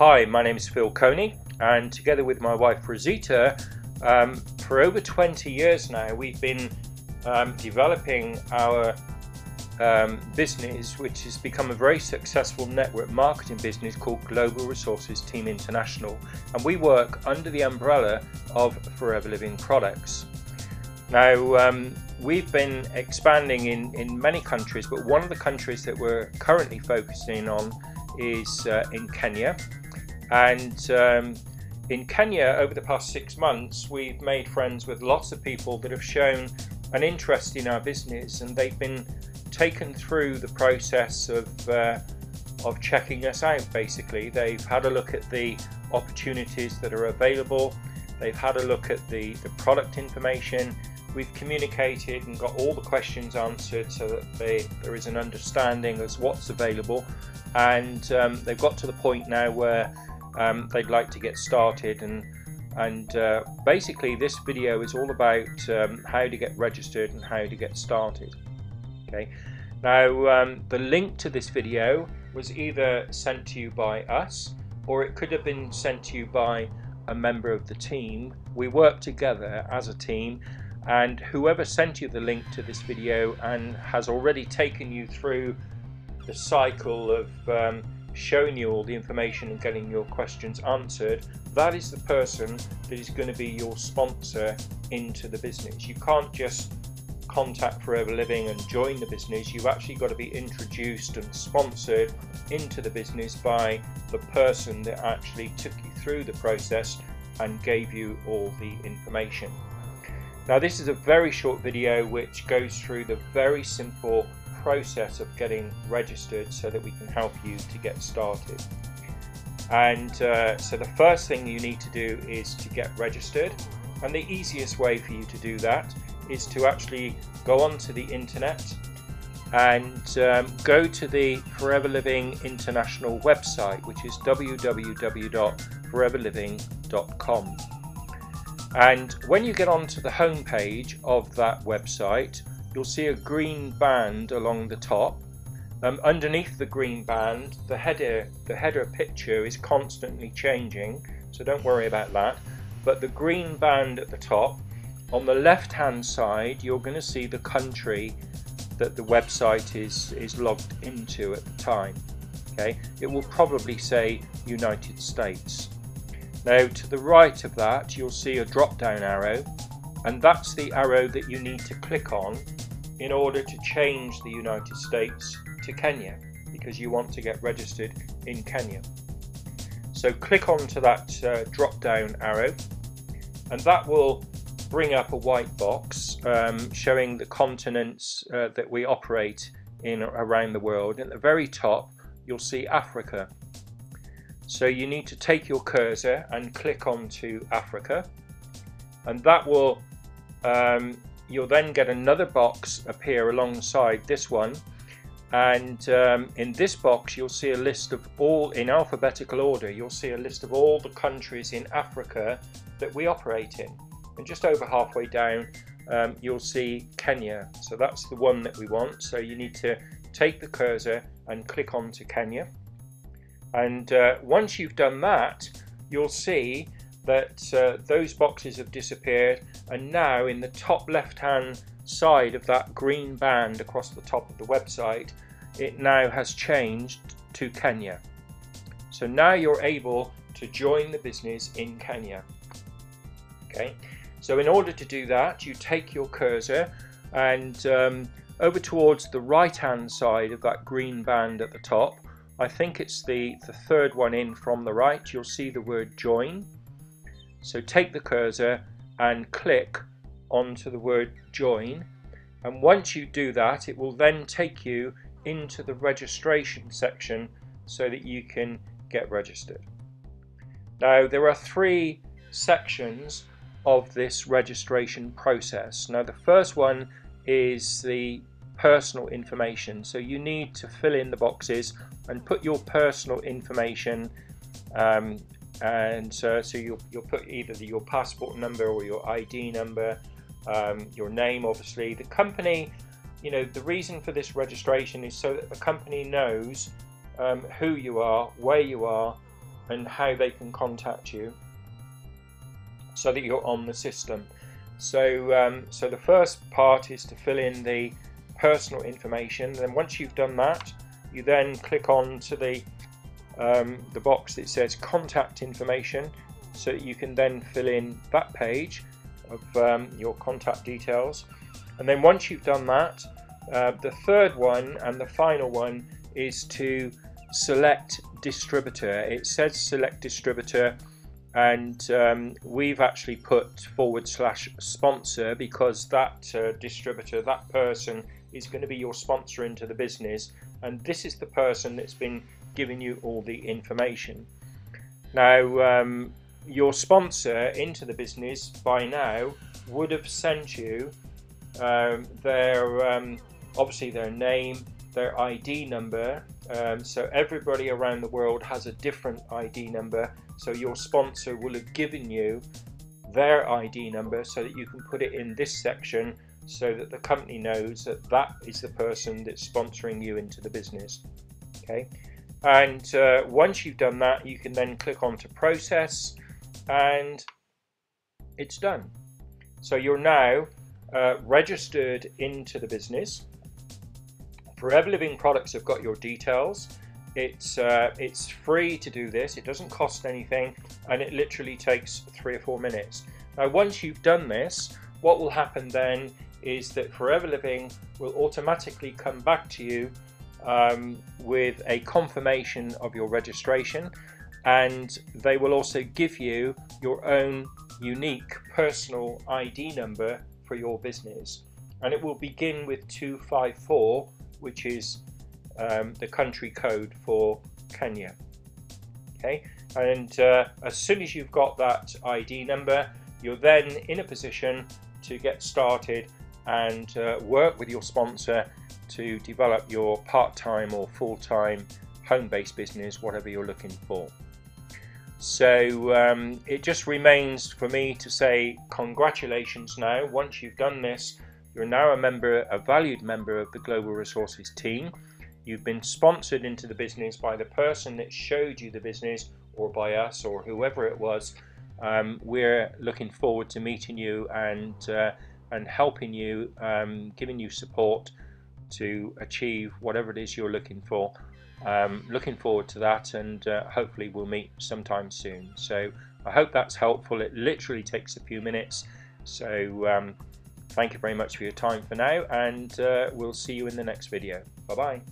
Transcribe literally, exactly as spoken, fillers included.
Hi, my name is Phil Cony, and together with my wife Rosita, um, for over twenty years now, we've been um, developing our um, business, which has become a very successful network marketing business called Global Resources Team International, and we work under the umbrella of Forever Living Products. Now, um, we've been expanding in, in many countries, but one of the countries that we're currently focusing on is uh, in Kenya. And um, in Kenya, over the past six months, we've made friends with lots of people that have shown an interest in our business, and they've been taken through the process of, uh, of checking us out, basically. They've had a look at the opportunities that are available. They've had a look at the, the product information. We've communicated and got all the questions answered so that they, there is an understanding as what's available. And um, they've got to the point now where um, they'd like to get started. And, and uh, basically this video is all about um, how to get registered and how to get started. Okay. Now um, the link to this video was either sent to you by us, or it could have been sent to you by a member of the team. We work together as a team, and whoever sent you the link to this video and has already taken you through the cycle of um, showing you all the information and getting your questions answered, that is the person that is going to be your sponsor into the business. You can't just contact Forever Living and join the business. You've actually got to be introduced and sponsored into the business by the person that actually took you through the process and gave you all the information. Now, this is a very short video which goes through the very simple process of getting registered so that we can help you to get started. And uh, so the first thing you need to do is to get registered, and the easiest way for you to do that is to actually go onto the internet and um, go to the Forever Living International website, which is w w w dot forever living dot com. And when you get onto the home page of that website, you'll see a green band along the top. Um, underneath the green band, the header, the header picture is constantly changing, so don't worry about that. But the green band at the top, on the left-hand side, you're going to see the country that the website is, is logged into at the time. Okay, it will probably say United States. Now, to the right of that, you'll see a drop-down arrow, and that's the arrow that you need to click on in order to change the United States to Kenya, because you want to get registered in Kenya. So click onto that uh, drop-down arrow, and that will bring up a white box um, showing the continents uh, that we operate in around the world. At the very top, you'll see Africa. So you need to take your cursor and click onto Africa, and that will, um, you'll then get another box appear alongside this one, and um, in this box you'll see a list of all, in alphabetical order, you'll see a list of all the countries in Africa that we operate in. And just over halfway down um, you'll see Kenya, so that's the one that we want. So you need to take the cursor and click on to Kenya, and uh, once you've done that, you'll see that uh, those boxes have disappeared, and now in the top left hand side of that green band across the top of the website, it now has changed to Kenya. So now you're able to join the business in Kenya. Okay, so in order to do that, you take your cursor and um, over towards the right hand side of that green band at the top, I think it's the, the third one in from the right, you'll see the word join. So take the cursor and click onto the word join, and once you do that, it will then take you into the registration section so that you can get registered. Now, there are three sections of this registration process. Now, the first one is the personal information, so you need to fill in the boxes and put your personal information, um, and uh, so you'll, you'll put either the, your passport number or your I D number, um, your name, obviously, the company. You know, the reason for this registration is so that the company knows um, who you are, where you are, and how they can contact you so that you're on the system. So, um, so the first part is to fill in the personal information. Then once you've done that, you then click on to the um, the box that says contact information, so that you can then fill in that page of um, your contact details. And then once you've done that, uh, the third one and the final one is to select distributor. It says select distributor, and um, we've actually put forward slash sponsor, because that uh, distributor, that person, is going to be your sponsor into the business, and this is the person that's been giving you all the information. Now, um, your sponsor into the business by now would have sent you um, their um, obviously their name, their I D number. Um, so everybody around the world has a different I D number, so your sponsor will have given you their I D number so that you can put it in this section, so that the company knows that that is the person that's sponsoring you into the business. Okay, and uh, once you've done that, you can then click on to process, and it's done. So you're now uh, registered into the business. Forever Living Products have got your details. It's uh, it's free to do this. It doesn't cost anything, and it literally takes three or four minutes. Now, once you've done this, what will happen then is that Forever Living will automatically come back to you um, with a confirmation of your registration, and they will also give you your own unique personal I D number for your business, and it will begin with two five four, which is um, the country code for Kenya. Okay, and uh, as soon as you've got that I D number, you're then in a position to get started and uh, work with your sponsor to develop your part-time or full-time home-based business, whatever you're looking for. So um, it just remains for me to say congratulations now. Once you've done this, you're now a member, a valued member of the Global Resources team. You've been sponsored into the business by the person that showed you the business, or by us, or whoever it was. Um, we're looking forward to meeting you and uh, and helping you, um, giving you support to achieve whatever it is you're looking for. Um, looking forward to that, and uh, hopefully we'll meet sometime soon. So I hope that's helpful. It literally takes a few minutes. So um, thank you very much for your time for now, and uh, we'll see you in the next video. Bye-bye.